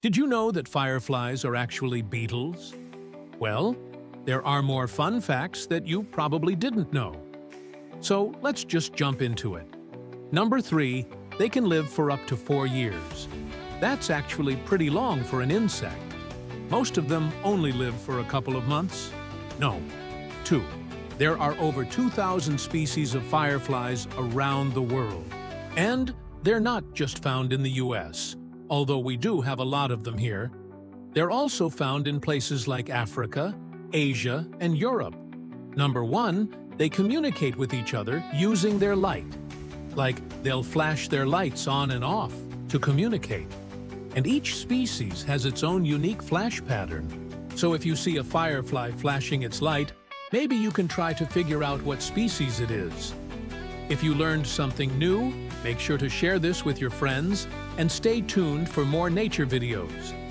Did you know that fireflies are actually beetles? Well, there are more fun facts that you probably didn't know. So let's just jump into it. Number 3, they can live for up to 4 years. That's actually pretty long for an insect. Most of them only live for a couple of months. No, 2. There are over 2,000 species of fireflies around the world. And they're not just found in the US, although we do have a lot of them here. They're also found in places like Africa, Asia, and Europe. Number 1, they communicate with each other using their light. Like, they'll flash their lights on and off to communicate. And each species has its own unique flash pattern. So if you see a firefly flashing its light, maybe you can try to figure out what species it is. If you learned something new, make sure to share this with your friends and stay tuned for more nature videos.